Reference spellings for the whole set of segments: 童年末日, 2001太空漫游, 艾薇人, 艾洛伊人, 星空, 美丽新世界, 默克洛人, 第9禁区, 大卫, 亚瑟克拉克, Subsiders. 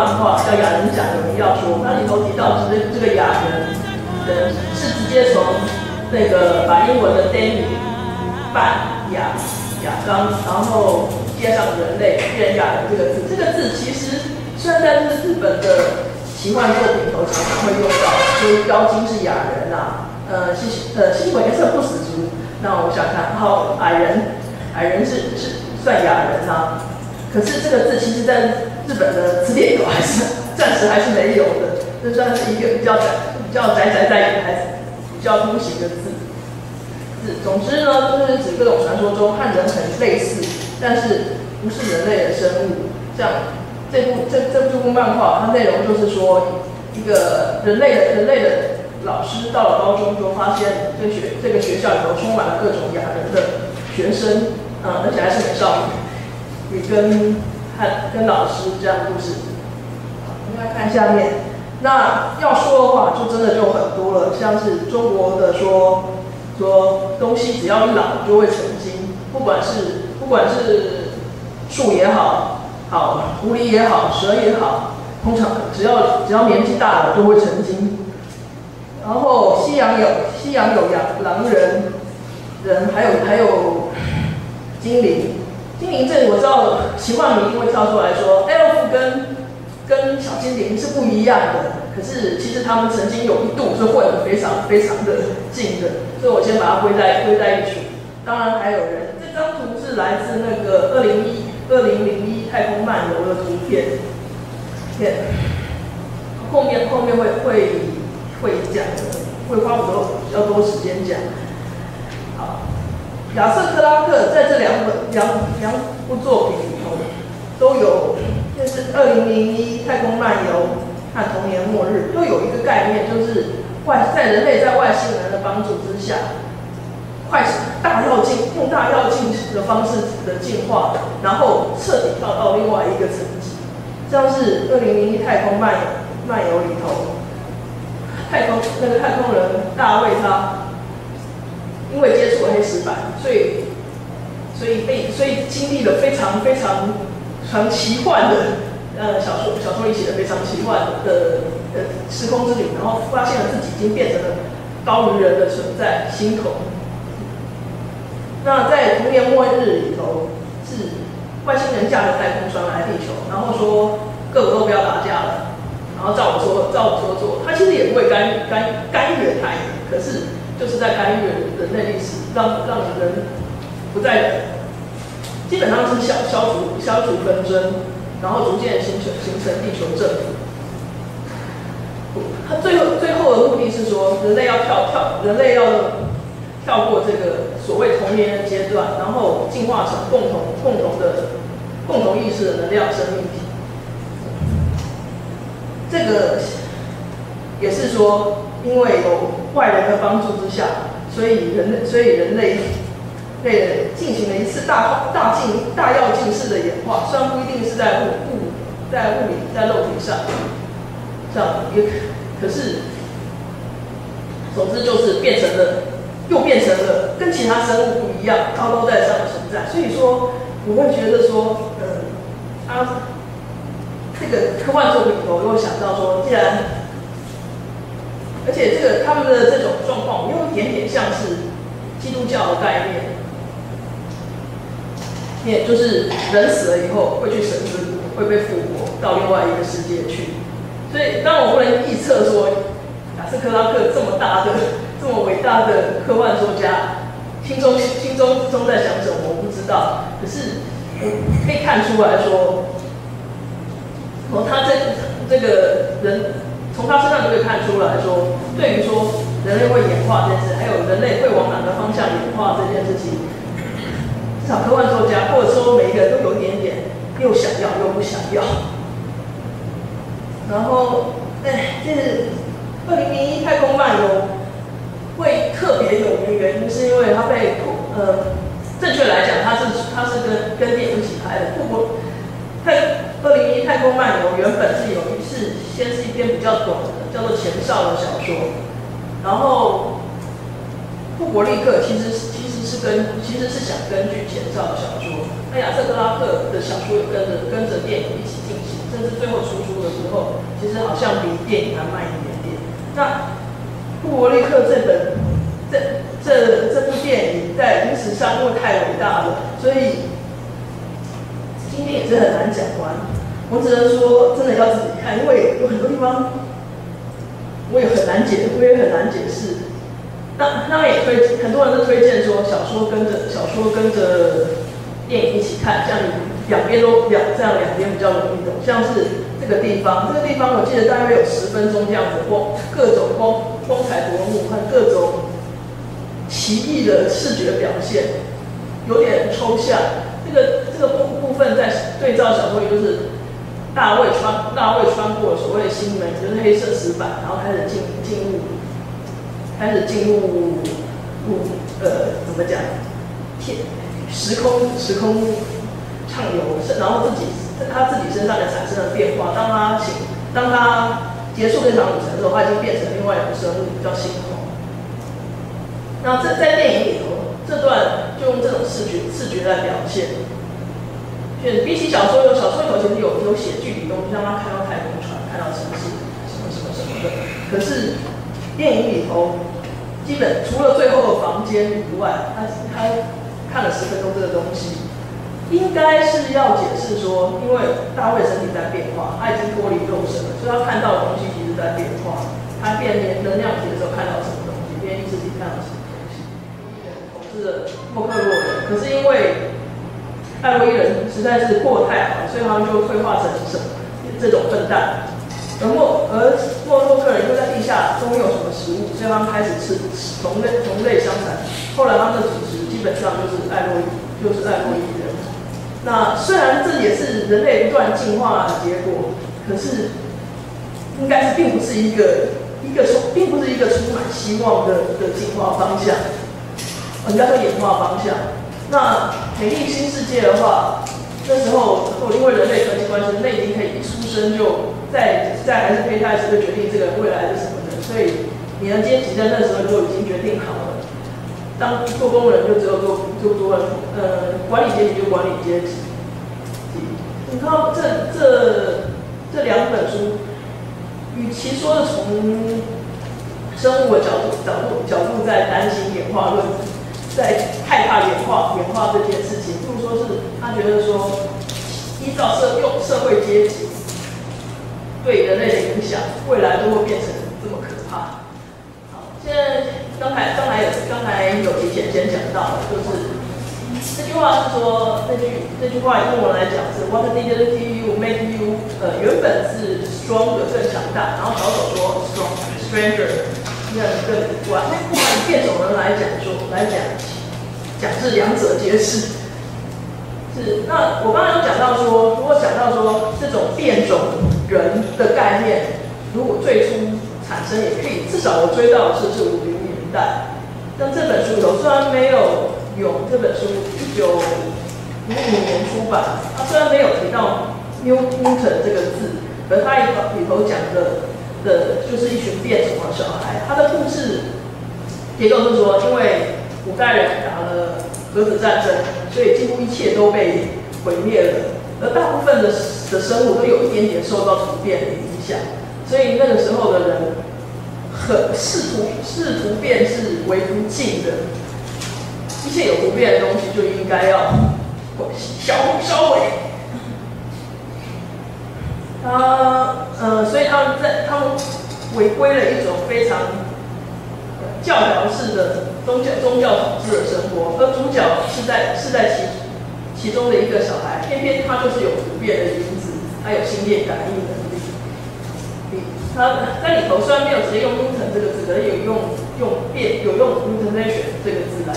漫画叫《亚人讲的荣耀说》，那里头提到这个亚人人是直接从那个把英文的 Demi 扮亚当，然后接上人类变亚人这个字。这个字其实虽然在日本的奇幻作品头常常会用到，就是妖精是亚人啊，西文颜色不死族。那我想看，然后矮人是算亚人啊。 可是这个字其实，在日本的词典有，还是暂时还是没有的，这算是一个比较凸形的字。总之呢，就是指各种传说中和人很类似，但是不是人类的生物。像这部漫画，它内容就是说，一个人类的老师到了高中，就发现这个学校里头充满了各种亚人的学生，而且还是美少女。 你跟老师这样的故事，我们来看下面。那要说的话，就真的就很多了，像是中国的说东西，只要一老就会成精，不管是树也好，狐狸也好，蛇也好，通常只要年纪大了就会成精。然后西洋有狼人，还有精灵。 精灵这我知道，奇幻迷会跳出来说 ，elf 跟小精灵是不一样的。可是其实他们曾经有一度是混得非常非常的近的，所以我先把它归在一起。当然还有人，这张图是来自那个2001太空漫游的图片，后面会讲的，会花比较多时间讲。好。 亚瑟克拉克在这两部作品里头都有，就是2001《太空漫游》和《童年末日》都有一个概念，就是人类在外星人的帮助之下，用大跃进的方式的进化，然后彻底跳到另外一个层级。像是2001《太空漫游》里头，太空人大卫他。 因为接触了黑石板，所以经历了非常奇幻的小说里写的非常奇幻的时空之旅，然后发现了自己已经变成了高于人的存在，星空。那在《童年末日》里头，是外星人驾着太空船来地球，然后说各国都不要打架了，然后照我说做，他其实也不会干预太远，可是。 就是在干预人类历史，让人不再，基本上是消除纷争，然后逐渐形成地球政府。它最后的目的是说，人类要跳过这个所谓童年的阶段，然后进化成共同意识的能量生命体。这个也是说。 因为有外人的帮助之下，所以人类进行了一次大跃进式的演化，虽然不一定是在肉体上，这样也可是，总之就是又变成了跟其他生物不一样高高在上的存在。所以说，我会觉得说，这个科幻作品我又想到说，既然 而且他们的这种状况，有一点点像是基督教的概念，也就是人死了以后会去神之国，会被复活到另外一个世界去。所以，当然我不能预测说亚瑟克拉克这么伟大的科幻作家，心中在想什么我不知道。可是可以看出来说，从他这个人。 从他身上就可以看出来说，对于说人类会演化这件事，还有人类会往哪个方向演化这件事情，至少科幻作家或者说每一个人都有一点点又想要又不想要。然后，这是2001太空漫游会特别有名的原因，是因为它被正确来讲，它是跟电影一起拍的，不过2001太空漫游原本是先是一篇比较短的，叫做《前哨》的小说，然后布伯利克其实是其实是想根据前兆的小说，那亚瑟克拉克的小说也跟着电影一起进行，甚至最后出书的时候，其实好像比电影还慢一点点。那布伯利克这部电影在历史上因为太伟大了，所以今天也是很难讲完。我只能说，真的要自己看，因为有很多地方我也很难解释。那也很多人都推荐说小说跟着电影一起看，这样两边比较容易懂。像是这个地方，我记得大约有10分钟这样子，各种光彩夺目，看各种奇异的视觉表现，有点抽象。这个部分在对照小说，也就是大卫穿过所谓的心门，就是黑色石板，然后开始进入怎么讲？时空畅游，然后他自己身上也产生了变化。当他结束这场旅程之后，他已经变成另外一个生物，叫星空。那在电影里头，这段就用这种视觉来表现。比起小说其实有写具体东西，让他看到太空船，看到城市，什么的。可是电影里头，除了最后的房间以外，他看了10分钟这个东西，应该是要解释说，因为大卫身体在变化，他已经脱离肉身了，所以他看到的东西其实在变化。他变能量体的时候看到什么东西，变意识体看到什么东西。我是默克洛人，可是因为艾薇人实在是过太好，所以他们就退化成这种笨蛋。而默洛克人又在地下拥有什么食物，所以他们开始吃同类相残。后来他们的主食基本上就是艾洛伊人。那虽然这也是人类不断进化的结果，可是应该是并不是一个充满希望的进化方向，应该说演化方向。那美丽新世界的话，那时候因为人类科技关系，人类已经可以一出生就在还是胚胎时就决定这个未来是什么的，所以你的阶级在那时候就已经决定好了。当做工人就只有做管理阶级就管理阶级。你看这2本书，与其说是从生物的角度在担心演化论，在害怕演化这件事情，不如说是他觉得说，依照社会阶级对人类的影响，未来都会变成这么可怕。好，现在刚才有提前讲到的，就是这句话是说这句话用我来讲是 What dignity you make you， 原本是 stronger 更强大，然后小丑说 stranger。那更古怪。那不管以变种人来讲是两者皆是。是，那我刚才有讲到说，如果讲到说这种变种人的概念，如果最初产生，也可以至少我追到的是50年代。但这本书有，虽然没有有这本书1955年出版，它虽然没有提到 Newton 这个字，可它里头讲的就是一群变种的小孩，他的故事结构是说，因为古代人打了核子战争，所以几乎一切都被毁灭了，而大部分的生物都有一点点受到突变的影响，所以那个时候的人很视图变是为不尽的，一切有不变的东西就应该要销毁。所以他们违规了一种非常教条式的宗教统治的生活，而主角是在其中的一个小孩，偏偏他就是有突变的因子，他有心电感应能力。他在里头虽然没有直接用 Newton 这个字，可是有用 Newtonation 这个字来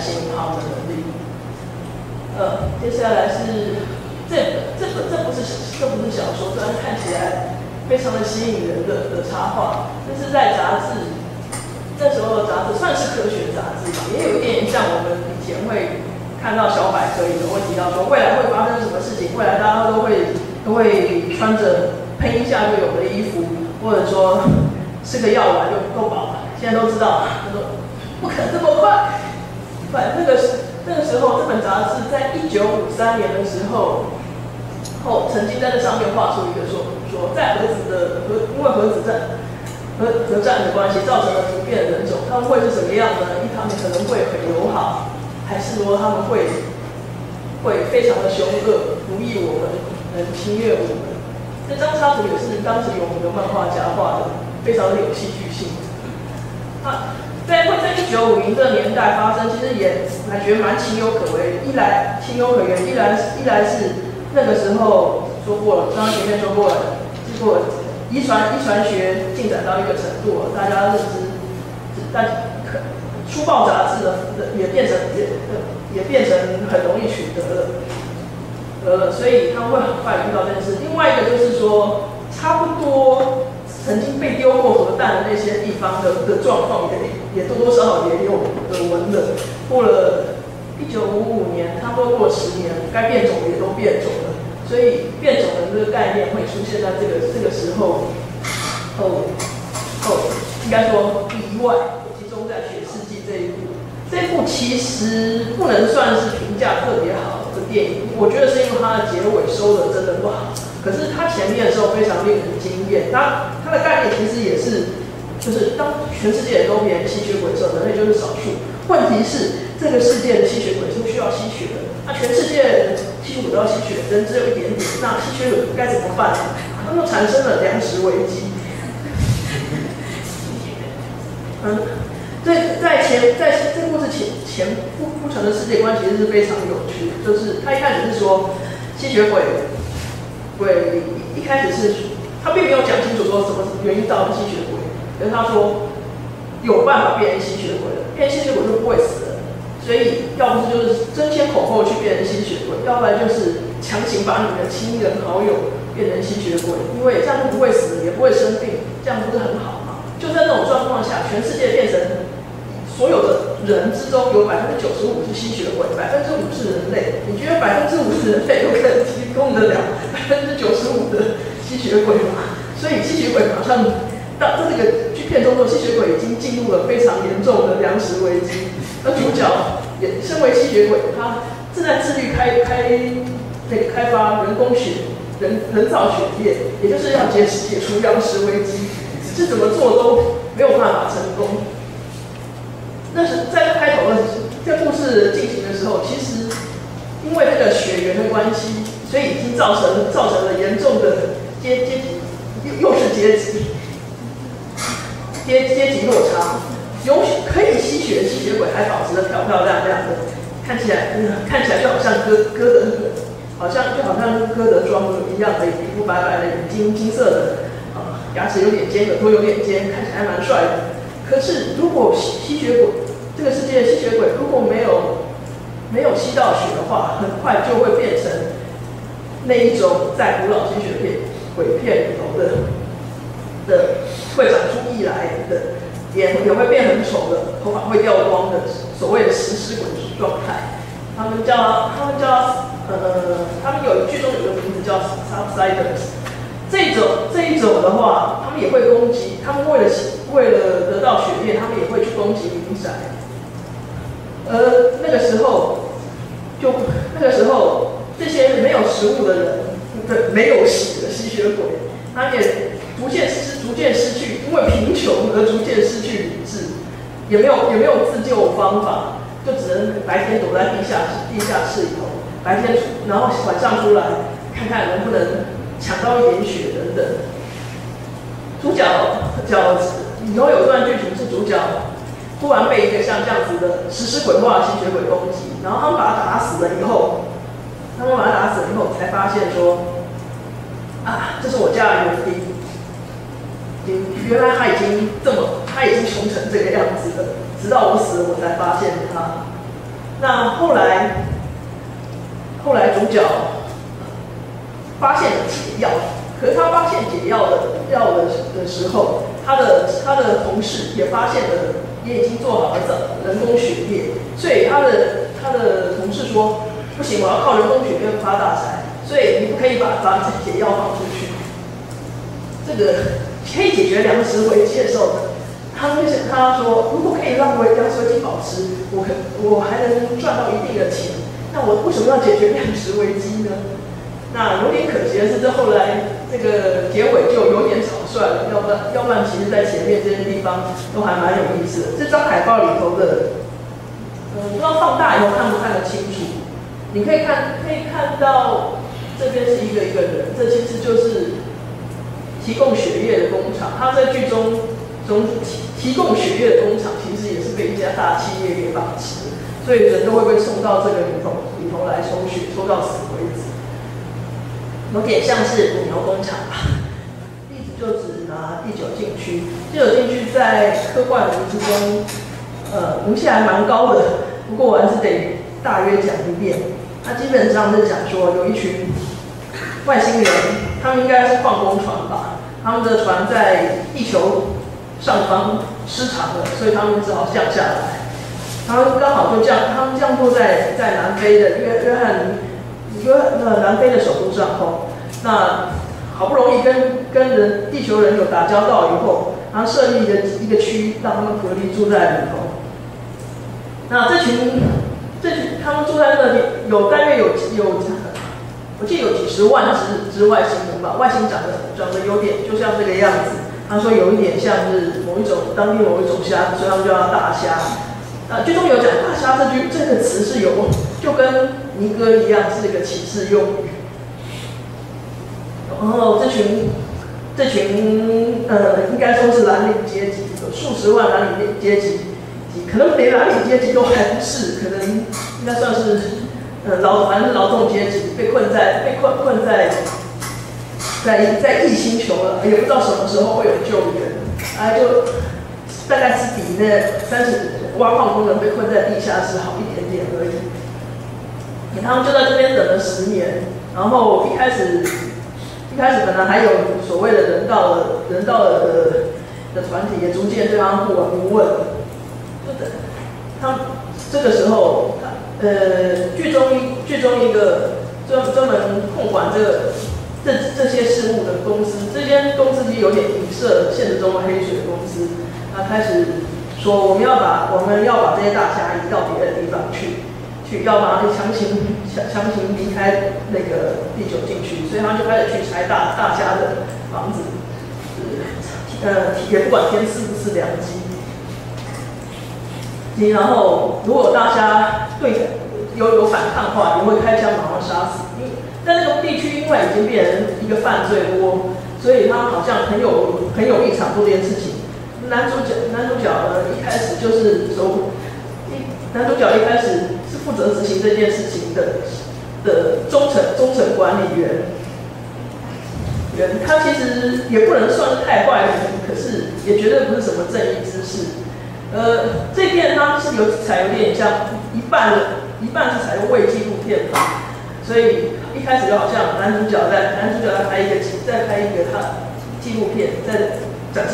形容他们的能力。接下来是。这不是小说，虽然看起来非常的吸引人的插画，这是在杂志，那时候的杂志算是科学杂志吧，也有一点像我们以前会看到小百科里头会提到说未来会发生什么事情，未来大家都会穿着喷一下就有的衣服，或者说吃个药丸就够饱了，现在都知道，他说不可能这么快。反正那个时候这本杂志在1953年的时候，曾经在这上面画出一个说在因为核子战的关系造成了突变的人种，他们会是什么样呢？他们可能会很友好，还是说他们会非常的凶恶，奴役我们，侵略我们？这张插图也是当时有我们的漫画家画的，非常的有戏剧性。在1950的年代发生，其实也感觉蛮情有可为。情有可原，依然是那个时候说过了，刚刚前面说过了，结果遗传学进展到一个程度，大家认知，粗暴杂志也变成很容易取得了。所以他会很快遇到这件事。另外一个就是说，差不多曾经被丢过核弹的那些地方的状况也多多少少也有耳闻的。过了1955年，差不多过10年，该变种也都变种了。所以变种的这个概念会出现在这个时候，应该说意外集中在雪世纪这一部。这一部其实不能算是评价特别好的电影，我觉得是因为它的结尾收的真的不好。可是它前面的时候非常令人惊艳，它的概念其实也是，就是当全世界都变吸血鬼的时候，人类就是少数。问题是这个世界的吸血鬼是不需要吸血的，那全世界吸血鬼都要吸血，人只有一点点，那吸血鬼该怎么办呢？那就产生了粮食危机。在故事前铺陈的世界观其实是非常有趣的，就是他一开始是说吸血鬼一开始是他并没有讲清楚说什么原因造成吸血鬼，可是他说有办法变成吸血鬼的，变成吸血鬼就不会死了，所以要不是就是争先恐后去变成吸血鬼，要不然就是强行把你的亲人好友变成吸血鬼，因为这样就不会死也不会生病，这样不是很好吗？就在那种状况下，全世界变成。所有的人之中有95%是吸血鬼，5%是人类。你觉得5%是人类有可能提供得了95%的吸血鬼吗？所以吸血鬼马上到这个剧片中的吸血鬼已经进入了非常严重的粮食危机。而主角也身为吸血鬼，他正在致力开发人工血、人造血液，也就是要解除粮食危机，是怎么做都没有办法成功。那是在开头的这故事进行的时候，其实因为这个血缘的关系，所以已经造成了严重的阶级落差。有可以吸血的吸血鬼还保持得漂漂亮亮的，看起来就好像哥德庄一样的皮肤白白的，眼睛金色的，牙齿有点尖，耳朵有点尖，看起来还蛮帅的。可是，如果吸血鬼这个世界的吸血鬼如果没有吸到血的话，很快就会变成那一种在古老吸血鬼片里头的会长出异来的，也会变很丑的，头发会掉光的，所谓的食尸鬼状态。他们有剧中有个名字叫 Subsiders。这一种的话，他们也会攻击，他们为了得到血液，他们也会去攻击民宅。那个时候，这些没有食物的人，没有血的吸血鬼，他也逐渐失去，因为贫穷而逐渐失去理智，也没有自救方法，就只能白天躲在地下室里头，白天然后晚上出来看看能不能抢到一点血等等。主角，然后有一段剧情是主角突然被一个像这样子的食尸鬼化的吸血鬼攻击，然后他们把他打死了以后，才发现说，这是我家的园丁，原来他已经穷成这个样子了，直到我死了我才发现他。那后来主角发现了解药，可是他发现解药的时候，他的同事也发现了，也已经做好了人工血液，所以他的同事说，不行，我要靠人工血液发大财，所以你不可以把解药放出去。这个可以解决粮食危机的时候，他说，如果可以让我一样随机保持，我还能赚到一定的钱，那我为什么要解决粮食危机呢？那有点可惜的是，这后来这个结尾就有点草率了，要不然其实在前面这些地方都还蛮有意思的。这张海报里头的，不知道放大以后看不看得清楚？你可以看到这边是一个人，这其实就是提供血液的工厂，他在剧中。 提供血液的工厂其实也是被一家大企业给把持，所以人都会被送到这个里头来抽血，抽到死为止。有点像是五牛工厂吧。例子就只拿第9禁区，第9禁区在科幻文之中，名气还蛮高的，不过我还是得大约讲一遍。它基本上是讲说有一群外星人，他们应该是矿工船吧，他们的船在地球。 上方失常了，所以他们只好降下来。他们刚好就降，他们降落在南非的南非的首都上空。那好不容易跟地球人有打交道以后，然后设立一个区，让他们隔离住在里头。那这群他们住在那里，大约有，我记得有几十万只外星人吧，外星长得有点就像这个样子。 他说有一点像是当地某一种虾，所以他们叫它大虾。剧中有讲大虾这个词是有，就跟尼哥一样是一个歧视用语。然后这群应该说是蓝领阶级，有数十万蓝领阶级，可能连蓝领阶级都还不是，可能应该算是劳动阶级被困在异星球了，也不知道什么时候会有救援，就大概是比那30挖矿工人被困在地下室好一点点而已。他们就在这边等了10年，然后一开始本来还有所谓的人道的团体也逐渐对他们不闻不问。就等他们这个时候，剧中一个专门控管这些事务的公司，这间公司就有点影射现实中的黑水公司。他开始说我们要把这些大虾移到别的地方去要把它强行离开那个第9禁区，所以他就开始去拆大虾的房子，也不管天是不是良机。然后如果大虾有反抗的话，也会开枪把他杀死。 但那个地区因为已经变成一个犯罪窝，所以他们好像很有立场做这件事情。男主角呢，一开始是负责执行这件事情的中层管理员，他其实也不能算是太坏人，可是也绝对不是什么正义之士。这片他是有点像一半是采用未纪录片法，所以。 一开始就好像男主角在拍一个他纪录片，在展示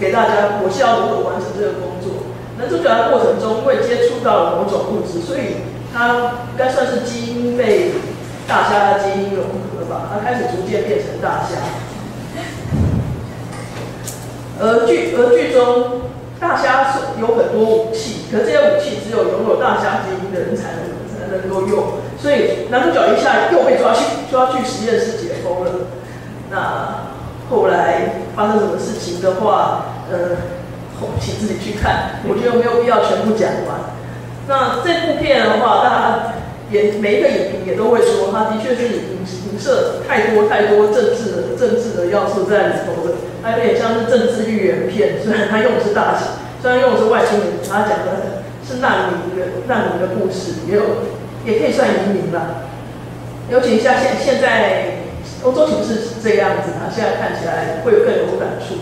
给大家我是要如何完成这个工作。男主角在过程中因为接触到了某种物质，所以他应该算是基因被大虾的基因融合吧，他开始逐渐变成大虾。而剧中大虾是有很多武器，可这些武器只有拥有大虾基因的人才能够用。 所以男主角一下又被抓去实验室解剖了。那后来发生什么事情的话，请自己去看，我觉得没有必要全部讲完。那这部片的话，大家每一个影评也都会说，它的确是影射太多政治的要素在里头的，它有点像是政治预言片。虽然它用的是大型，虽然用的是外星人，它讲的是难民的故事，也可以算移民了，尤其像现在欧洲情势是这样子，现在看起来会更有感触。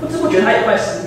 不知不觉他也快10年。